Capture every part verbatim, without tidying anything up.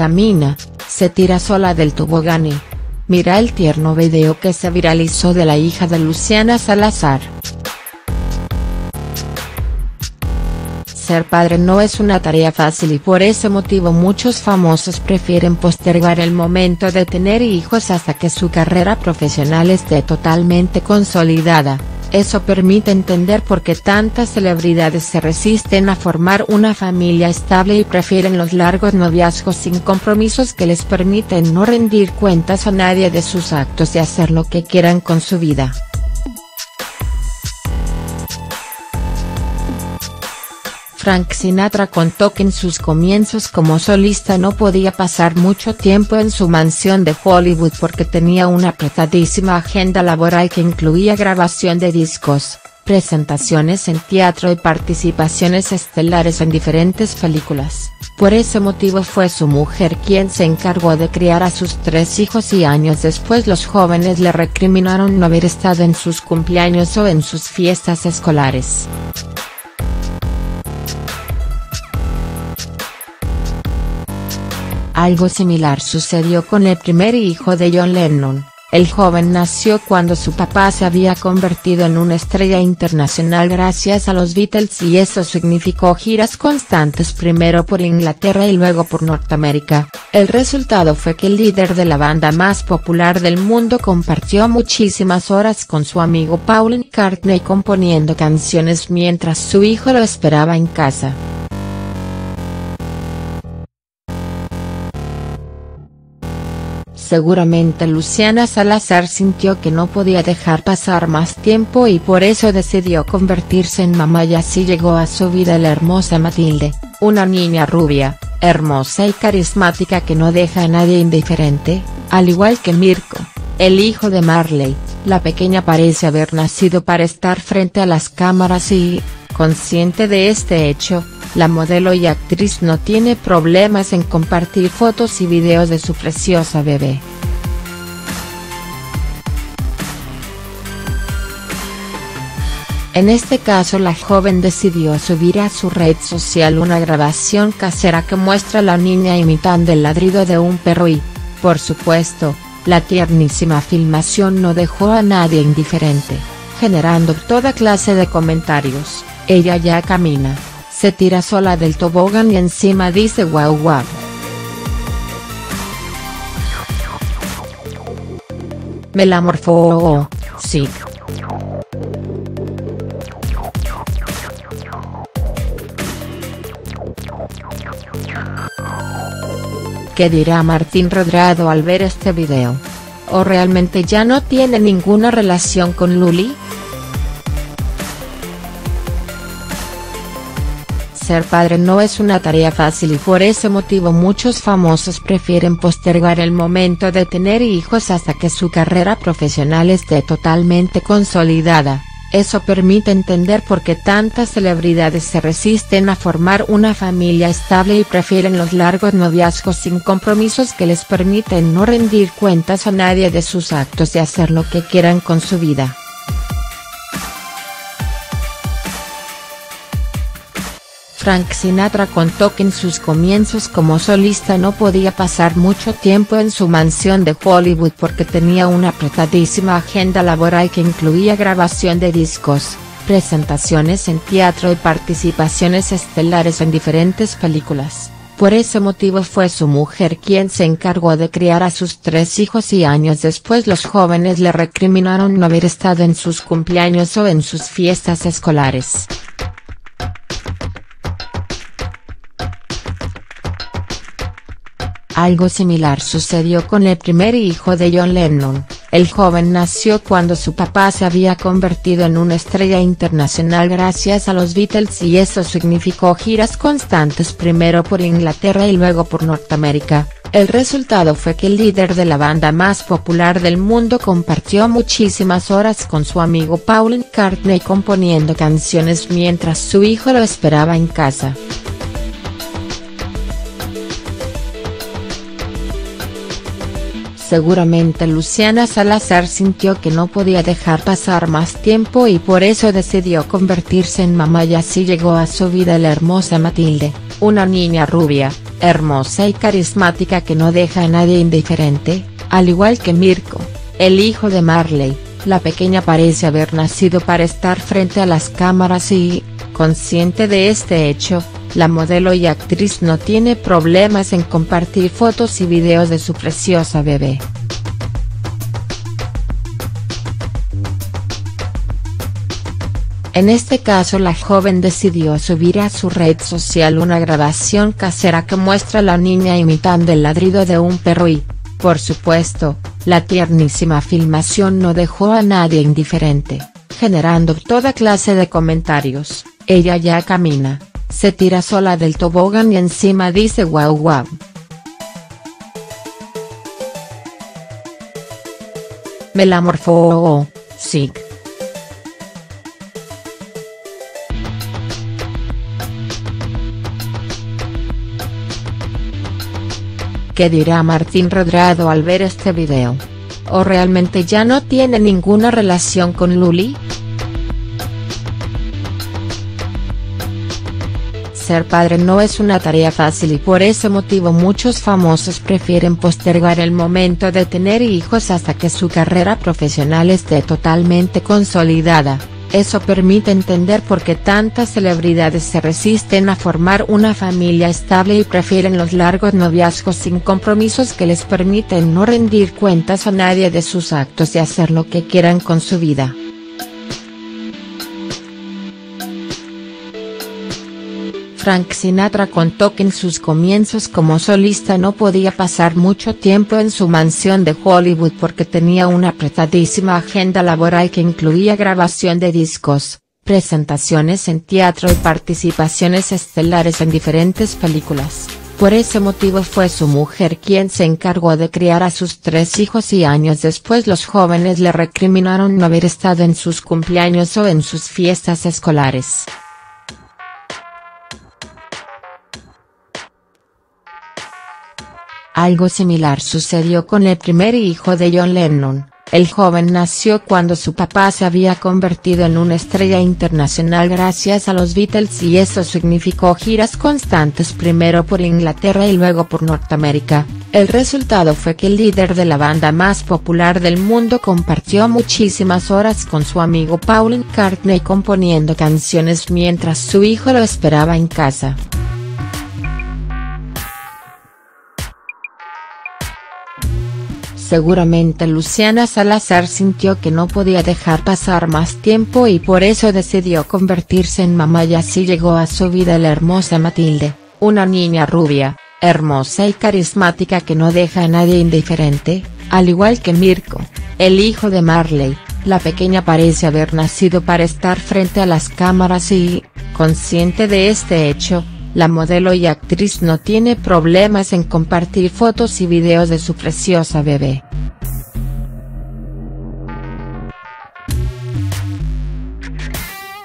camina, se tira sola del tobogán y... Mira el tierno video que se viralizó de la hija de Luciana Salazar. Ser padre no es una tarea fácil y por ese motivo muchos famosos prefieren postergar el momento de tener hijos hasta que su carrera profesional esté totalmente consolidada. Eso permite entender por qué tantas celebridades se resisten a formar una familia estable y prefieren los largos noviazgos sin compromisos que les permiten no rendir cuentas a nadie de sus actos y hacer lo que quieran con su vida. Frank Sinatra contó que en sus comienzos como solista no podía pasar mucho tiempo en su mansión de Hollywood porque tenía una apretadísima agenda laboral que incluía grabación de discos, presentaciones en teatro y participaciones estelares en diferentes películas. Por ese motivo fue su mujer quien se encargó de criar a sus tres hijos y años después los jóvenes le recriminaron no haber estado en sus cumpleaños o en sus fiestas escolares. Algo similar sucedió con el primer hijo de John Lennon. El joven nació cuando su papá se había convertido en una estrella internacional gracias a los Beatles y eso significó giras constantes primero por Inglaterra y luego por Norteamérica. El resultado fue que el líder de la banda más popular del mundo compartió muchísimas horas con su amigo Paul McCartney componiendo canciones mientras su hijo lo esperaba en casa. Seguramente Luciana Salazar sintió que no podía dejar pasar más tiempo y por eso decidió convertirse en mamá y así llegó a su vida la hermosa Matilde, una niña rubia, hermosa y carismática que no deja a nadie indiferente, al igual que Mirko, el hijo de Marley. La pequeña parece haber nacido para estar frente a las cámaras y, consciente de este hecho, la modelo y actriz no tiene problemas en compartir fotos y videos de su preciosa bebé. En este caso la joven decidió subir a su red social una grabación casera que muestra a la niña imitando el ladrido de un perro y, por supuesto, la tiernísima filmación no dejó a nadie indiferente, generando toda clase de comentarios. Ella ya camina, se tira sola del tobogán y encima dice guau guau. Me la morfó, sí. ¿Qué dirá Martín Redrado al ver este video? ¿O realmente ya no tiene ninguna relación con Luli? Ser padre no es una tarea fácil y por ese motivo muchos famosos prefieren postergar el momento de tener hijos hasta que su carrera profesional esté totalmente consolidada. Eso permite entender por qué tantas celebridades se resisten a formar una familia estable y prefieren los largos noviazgos sin compromisos que les permiten no rendir cuentas a nadie de sus actos y hacer lo que quieran con su vida. Frank Sinatra contó que en sus comienzos como solista no podía pasar mucho tiempo en su mansión de Hollywood porque tenía una apretadísima agenda laboral que incluía grabación de discos, presentaciones en teatro y participaciones estelares en diferentes películas. Por ese motivo fue su mujer quien se encargó de criar a sus tres hijos y años después los jóvenes le recriminaron no haber estado en sus cumpleaños o en sus fiestas escolares. Algo similar sucedió con el primer hijo de John Lennon. El joven nació cuando su papá se había convertido en una estrella internacional gracias a los Beatles y eso significó giras constantes primero por Inglaterra y luego por Norteamérica. El resultado fue que el líder de la banda más popular del mundo compartió muchísimas horas con su amigo Paul McCartney componiendo canciones mientras su hijo lo esperaba en casa. Seguramente Luciana Salazar sintió que no podía dejar pasar más tiempo y por eso decidió convertirse en mamá y así llegó a su vida la hermosa Matilde, una niña rubia, hermosa y carismática que no deja a nadie indiferente, al igual que Mirko, el hijo de Marley. La pequeña parece haber nacido para estar frente a las cámaras y, consciente de este hecho, la modelo y actriz no tiene problemas en compartir fotos y videos de su preciosa bebé. En este caso la joven decidió subir a su red social una grabación casera que muestra a la niña imitando el ladrido de un perro y, por supuesto, la tiernísima filmación no dejó a nadie indiferente, generando toda clase de comentarios. Ella ya camina, se tira sola del tobogán y encima dice guau guau. Me la morfó, sí. ¿Qué dirá Martín Redrado al ver este video? ¿O realmente ya no tiene ninguna relación con Luli? Ser padre no es una tarea fácil y por ese motivo muchos famosos prefieren postergar el momento de tener hijos hasta que su carrera profesional esté totalmente consolidada. Eso permite entender por qué tantas celebridades se resisten a formar una familia estable y prefieren los largos noviazgos sin compromisos que les permiten no rendir cuentas a nadie de sus actos y hacer lo que quieran con su vida. Frank Sinatra contó que en sus comienzos como solista no podía pasar mucho tiempo en su mansión de Hollywood porque tenía una apretadísima agenda laboral que incluía grabación de discos, presentaciones en teatro y participaciones estelares en diferentes películas. Por ese motivo fue su mujer quien se encargó de criar a sus tres hijos y años después los jóvenes le recriminaron no haber estado en sus cumpleaños o en sus fiestas escolares. Algo similar sucedió con el primer hijo de John Lennon. El joven nació cuando su papá se había convertido en una estrella internacional gracias a los Beatles y eso significó giras constantes primero por Inglaterra y luego por Norteamérica. El resultado fue que el líder de la banda más popular del mundo compartió muchísimas horas con su amigo Paul McCartney componiendo canciones mientras su hijo lo esperaba en casa. Seguramente Luciana Salazar sintió que no podía dejar pasar más tiempo y por eso decidió convertirse en mamá y así llegó a su vida la hermosa Matilde, una niña rubia, hermosa y carismática que no deja a nadie indiferente, al igual que Mirko, el hijo de Marley. La pequeña parece haber nacido para estar frente a las cámaras y, consciente de este hecho, la modelo y actriz no tiene problemas en compartir fotos y videos de su preciosa bebé.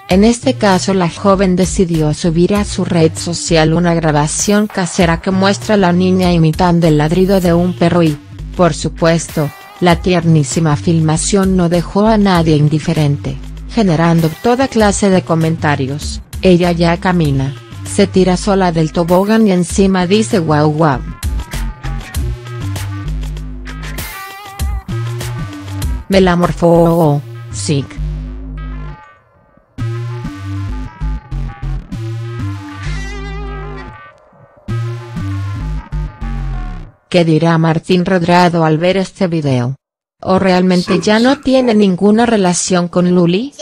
En este caso la joven decidió subir a su red social una grabación casera que muestra a la niña imitando el ladrido de un perro y, por supuesto, la tiernísima filmación no dejó a nadie indiferente, generando toda clase de comentarios. Ella ya camina. Se tira sola del tobogán y encima dice guau guau. Me la morfó, sí. ¿Qué dirá Martín Redrado al ver este video? ¿O realmente ya no tiene ninguna relación con Luli?